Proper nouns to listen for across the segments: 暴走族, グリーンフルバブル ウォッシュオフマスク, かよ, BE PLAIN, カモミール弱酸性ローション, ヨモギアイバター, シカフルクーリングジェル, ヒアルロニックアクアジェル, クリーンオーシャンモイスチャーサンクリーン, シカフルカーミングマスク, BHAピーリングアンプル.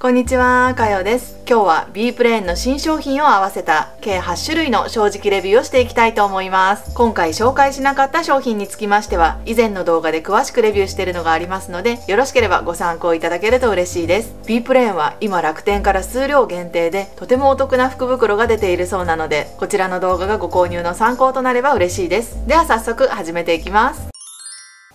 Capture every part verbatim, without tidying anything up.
こんにちは、かよです。今日は B プレーンの新商品を合わせた計はちしゅるいの正直レビューをしていきたいと思います。今回紹介しなかった商品につきましては以前の動画で詳しくレビューしているのがありますので、よろしければご参考いただけると嬉しいです。 B プレーンは今楽天から数量限定でとてもお得な福袋が出ているそうなので、こちらの動画がご購入の参考となれば嬉しいです。では早速始めていきます。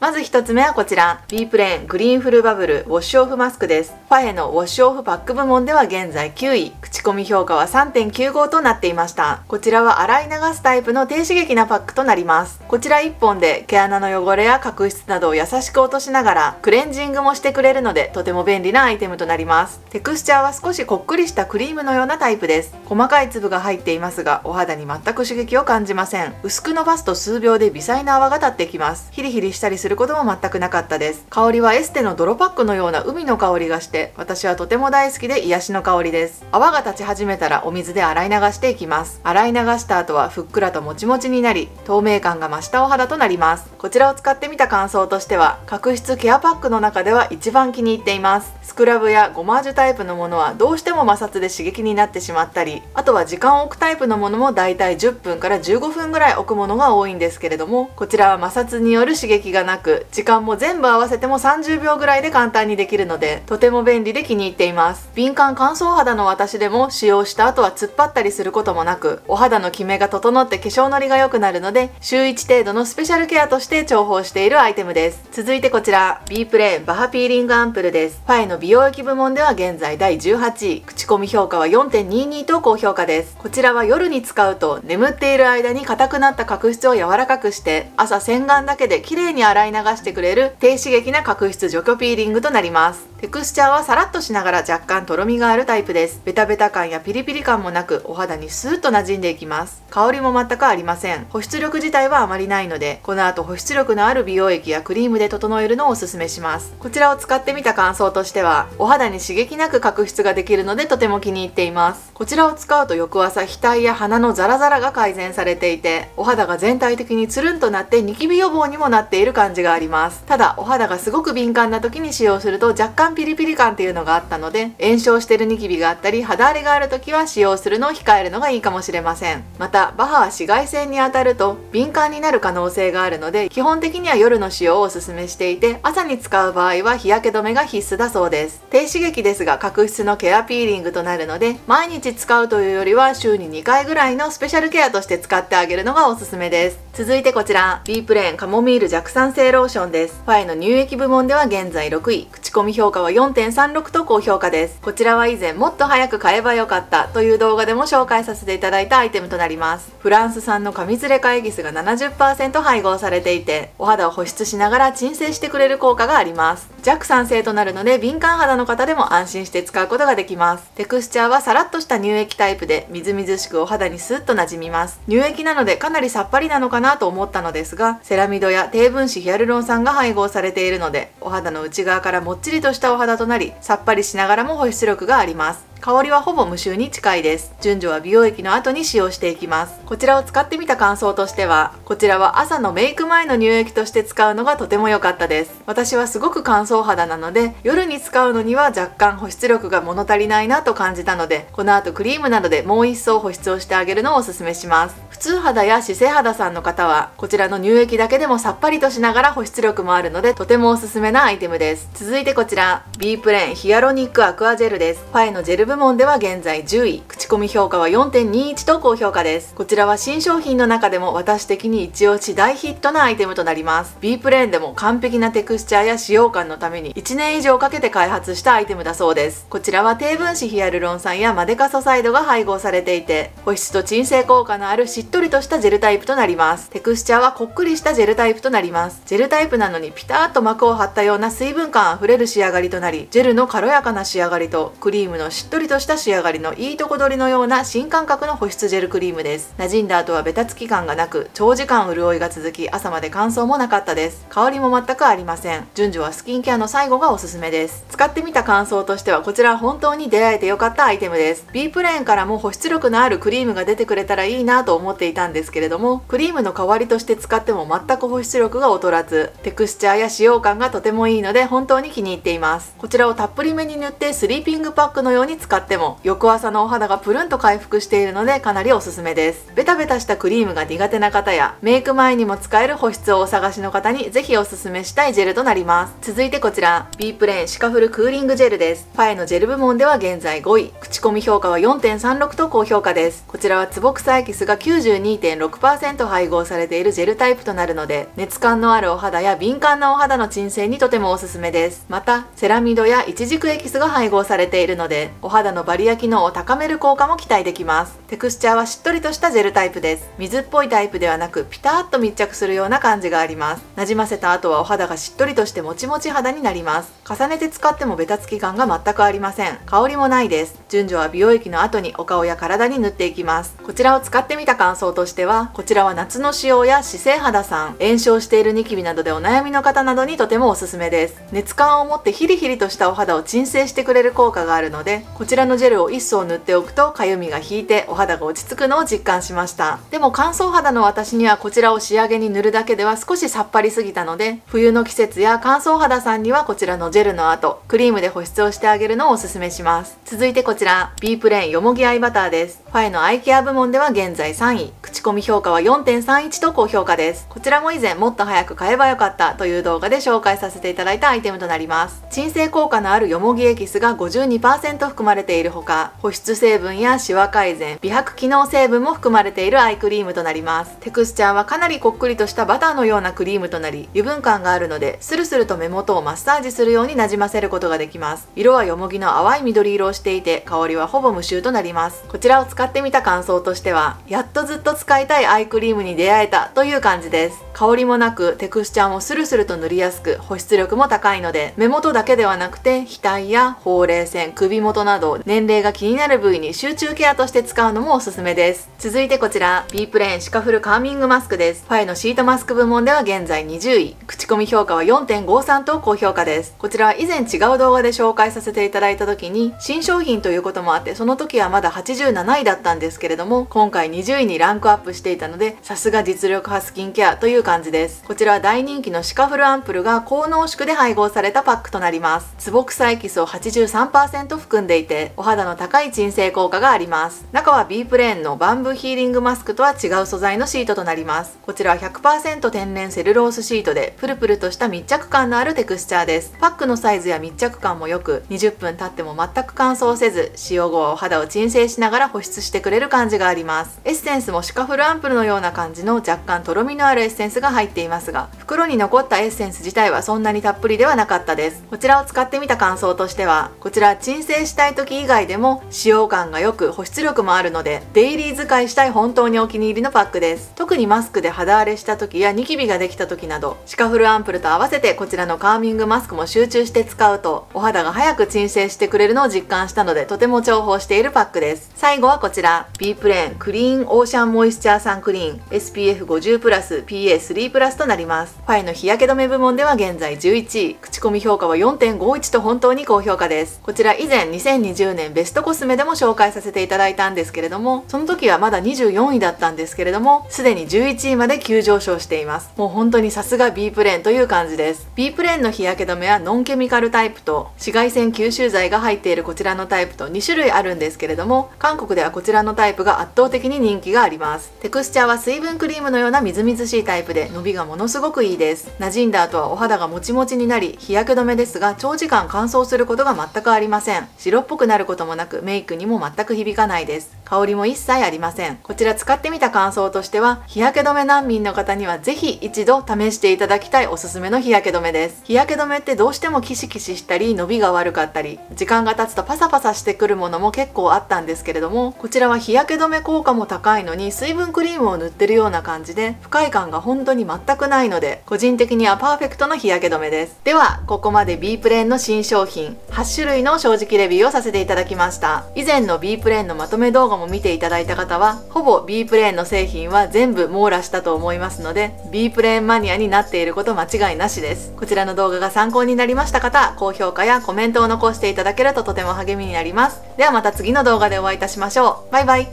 まず一つ目はこちら、B プレーングリーンフルバブルウォッシュオフマスクです。ファヘのウォッシュオフパック部門では現在きゅうい、口コミ評価は さんてんきゅうご となっていました。こちらは洗い流すタイプの低刺激なパックとなります。こちらいっぽんで毛穴の汚れや角質などを優しく落としながらクレンジングもしてくれるので、とても便利なアイテムとなります。テクスチャーは少しこっくりしたクリームのようなタイプです。細かい粒が入っていますが、お肌に全く刺激を感じません。薄く伸ばすと数秒で微細な泡が立ってきます。ヒリヒリしたりするすることも全くなかったです。香りはエステの泥パックのような海の香りがして、私はとても大好きで癒しの香りです。泡が立ち始めたらお水で洗い流していきます。洗い流した後はふっくらともちもちになり、透明感が増したお肌となります。こちらを使ってみた感想としては、角質ケアパックの中では一番気に入っています。スクラブやゴマージュタイプのものはどうしても摩擦で刺激になってしまったり、あとは時間を置くタイプのものもだいたいじゅっぷんからじゅうごふんぐらい置くものが多いんですけれども、こちらは摩擦による刺激がなく時間も全部合わせてもさんじゅうびょうぐらいで簡単にできるので、とても便利で気に入っています。敏感乾燥肌の私でも使用した後は突っ張ったりすることもなく、お肌のキメが整って化粧のりが良くなるので、しゅういち程度のスペシャルケアとして重宝しているアイテムです。続いてこちら B プレーンバハピーリングアンプルです。ファエの美容液部門では現在だいじゅうはちい、口コミ評価は よんてんにに と高評価です。こちらは夜に使うと眠っている間に硬くなった角質を柔らかくして、朝洗顔だけで綺麗に洗い流してくれる低刺激な角質除去ピーリングとなります。テクスチャーはサラッとしながら若干とろみがあるタイプです。ベタベタ感やピリピリ感もなく、お肌にスーッと馴染んでいきます。香りも全くありません。保湿力自体はあまりないので、この後保湿力のある美容液やクリームで整えるのをおすすめします。こちらを使ってみた感想としては、お肌に刺激なく角質ができるのでとても気に入っています。こちらを使うと翌朝額や鼻のザラザラが改善されていて、お肌が全体的につるんとなってニキビ予防にもなっている感じがあります。ただお肌がすごく敏感な時に使用すると若干ピリピリ感っていうのがあったので、炎症してるニキビがあったり肌荒れがある時は使用するのを控えるのがいいかもしれません。またバハは紫外線に当たると敏感になる可能性があるので、基本的には夜の使用をおすすめしていて、朝に使う場合は日焼け止めが必須だそうです。低刺激ですが角質のケアピーリングとなるので、毎日使うというよりは週ににかいぐらいのスペシャルケアとして使ってあげるのがおすすめです。続いてこちら B プレーンカモミール弱酸性ローローションです。ファエの乳液部門では現在ろくい、口コミ評価は よんてんさんろく と高評価です。こちらは以前もっと早く買えばよかったという動画でも紹介させていただいたアイテムとなります。フランス産の紙ずれカエギスが ななじゅっパーセント 配合されていて、お肌を保湿しながら鎮静してくれる効果があります。弱酸性となるので敏感肌の方でも安心して使うことができます。テクスチャーはサラッとした乳液タイプで、みずみずしくお肌にスッとなじみます。乳液なのでかなりさっぱりなのかなと思ったのですが、セラミドや低分子ヒアルロン酸が配合されているので、お肌の内側からもっちりとしたお肌となり、さっぱりしながらも保湿力があります。香りはほぼ無臭に近いです。順序は美容液の後に使用していきます。こちらを使ってみた感想としては、こちらは朝のメイク前の乳液として使うのがとても良かったです。私はすごく乾燥肌なので、夜に使うのには若干保湿力が物足りないなと感じたので、この後クリームなどでもう一層保湿をしてあげるのをおすすめします。普通肌や姿勢肌さんの方はこちらの乳液だけでもさっぱりとしながら保湿力もあるので、とてもおすすめなアイテムです。続いてこちら B プレーンヒアロニックアクアジェルです。ファエのジェル部門では現在じゅうい、口コミ評価は よんてんにいち と高評価です。こちらは新商品の中でも私的に一押し大ヒットなアイテムとなります。 B プレーンでも完璧なテクスチャーや使用感のためにいちねんいじょうかけて開発したアイテムだそうです。こちらは低分子ヒアルロン酸やマデカソサイドが配合されていて、保湿と鎮静効果のあるしっとりとしたジェルタイプとなります。テクスチャーはこっくりしたジェルタイプとなります。ジェルタイプなのにピタッと膜を張ったような水分感あふれる仕上がりとなり、ジェルの軽やかな仕上がりとクリームのしっとりっとりとした仕上がりのいいとこ取りのような新感覚の保湿ジェルクリームです。馴染んだ後はベタつき感がなく、長時間潤いが続き、朝まで乾燥もなかったです。香りも全くありません。順序はスキンケアの最後がおすすめです。使ってみた感想としては、こちら本当に出会えてよかったアイテムです。Bプレーンからも保湿力のあるクリームが出てくれたらいいなと思っていたんですけれども、クリームの代わりとして使っても全く保湿力が劣らず、テクスチャーや使用感がとてもいいので本当に気に入っています。こちらをたっぷりめに塗ってスリーピングパックのように使っても、翌朝のお肌がプルンと回復しているのでかなりおすすめです。ベタベタしたクリームが苦手な方や、メイク前にも使える保湿をお探しの方にぜひおすすめしたいジェルとなります。続いてこちら、Bプレーンシカフルクーリングジェルです。ファエのジェル部門では現在ごい、口コミ評価は よんてんさんろく と高評価です。こちらは坪草エキスが きゅうじゅうにてんろくパーセント 配合されているジェルタイプとなるので、熱感のあるお肌や敏感なお肌の鎮静にとてもおすすめです。また、セラミドやイチジクエキスが配合されているので、お肌のバリア機能を高める効果も期待できます。テクスチャーはしっとりとしたジェルタイプです。水っぽいタイプではなく、ピタッと密着するような感じがあります。なじませた後はお肌がしっとりとしてもちもち肌になります。重ねて使ってもベタつき感が全くありません。香りもないです。順序は美容液の後にお顔や体に塗っていきます。こちらを使ってみた感想としては、こちらは夏の使用や姿勢肌さん、炎症しているニキビなどでお悩みの方などにとてもおすすめです。熱感を持ってヒリヒリとしたお肌を鎮静してくれる効果があるので、こちらのジェルを一層塗っておくとかゆみが引いてお肌が落ち着くのを実感しました。でも乾燥肌の私にはこちらを仕上げに塗るだけでは少しさっぱりすぎたので、冬の季節や乾燥肌さんにはこちらのジェルの後、クリームで保湿をしてあげるのをおすすめします。続いてこちら、Bプレーンよもぎアイバターです。ファエのアイケア部門では現在さんい、口コミ評価は よんてんさんいち と高評価です。こちらも以前もっと早く買えばよかったという動画で紹介させていただいたアイテムとなります。鎮静効果のあるよもぎエキスが ごじゅうにパーセント 含まれているほか、保湿成分やシワ改善、美白機能成分も含まれているアイクリームとなります。テクスチャーはかなりこっくりとしたバターのようなクリームとなり、油分感があるので、スルスルと目元をマッサージするようになじませることができます。色はよもぎの淡い緑色をしていて、香りはほぼ無臭となります。こちらを使ってみた感想としては、やっとずっと使いたいアイクリームに出会えたという感じです。香りもなく、テクスチャーもスルスルと塗りやすく、保湿力も高いので、目元だけではなくて、額やほうれい線、首元など、年齢が気になる部位に集中ケアとして使うのもおすすめです。続いてこちら、Bプレーンシカフルカーミングマスクです。ファエのシートマスク部門では現在にじゅうい、口コミ評価は よんてんごさん と高評価です。こちらは以前違う動画で紹介させていただいた時に、新商品ということもあって、その時はまだはちじゅうなないだったんですけれども、今回にじゅういにランクアップしていたので、さすが実力派スキンケアという感じです。こちらは大人気のシカフルアンプルが高濃縮で配合されたパックとなります。坪草エキスを はちじゅうさんパーセント 含んでいて、お肌の高い鎮静効果があります。中は B プレーンのバンブヒーリングマスクとは違う素材のシートとなります。こちらは ひゃくパーセント 天然セルロースシートで、プルプルとした密着感のあるテクスチャーです。パックのサイズや密着感も良く、にじゅっぷん経っても全く乾燥せず、使用後はお肌を鎮静しながら保湿してくれる感じがあります。エッセンスもシカフルアンプルのような感じの若干とろみのあるエッセンスが入っていますが、袋に残ったエッセンス自体はそんなにたっぷりではなかったです。こちらを使ってみた感想としては、こちらは鎮静したい時以外でも使用感が良く保湿力もあるので、デイリー使いしたい本当にお気に入りのパックです。特にマスクで肌荒れした時やニキビができた時など、シカフルアンプルと合わせてこちらのカーミングマスクも集中して使うと、お肌が早く鎮静してくれるのを実感したので、とても重宝しているパックです。最後はこちら、B プレーンクリーンオーシャンモイスチャーサンクリーン エスピーエフごじゅう プラス ピーエースリー プラスとなります。ファエの日焼け止め部門では現在じゅういちい、口コミ評価は よんてんごいち と本当に高評価です。こちら以前にせんにじゅうねんベストコスメでも紹介させていただいたんですけれども、その時はまだにじゅうよんいだったんですけれども、すでにじゅういちいまで急上昇しています。もう本当にさすが B プレーンという感じです。B プレーンの日焼け止めはノンケミカルタイプと紫外線吸収剤が入っているこちらのタイプとに種類あるんですけれども、韓国ではこちらのタイプが圧倒的に人気があります。テクスチャーは水分クリームのようなみずみずしいタイプで伸びがものすごくいいです。馴染んだ後はお肌がもちもちになり、日焼け止めですが長時間乾燥することが全くありません。白っぽくなることもなく、メイクにも全く響かないです。香りも一切ありません。こちら使ってみた感想としては、日焼け止め難民の方にはぜひ一度試していただきたいおすすめの日焼け止めです。日焼け止めってどうしてもキシキシしたり伸びが悪かったり、時間が経つとパサパサしてくるものも結構あったんですけれども、こちらは日焼け止め効果も高いのに水分クリームを塗ってるような感じで不快感が本当に全くないので、個人的にはパーフェクトの日焼け止めです。ではここまで B プレーンの新商品はちしゅるいの正直レビューをさせていただきました。以前の B プレーンのまとめ動画も見ていただいた方は、ほぼ B プレーンの製品は全部網羅したと思いますので、 B プレーンマニアになっていること間違いなしです。こちらの動画が参考になりました方、高評価やコメントを残していただけるととても励みになります。ではまた次の動画でお会いいたしましょう。バイバイ。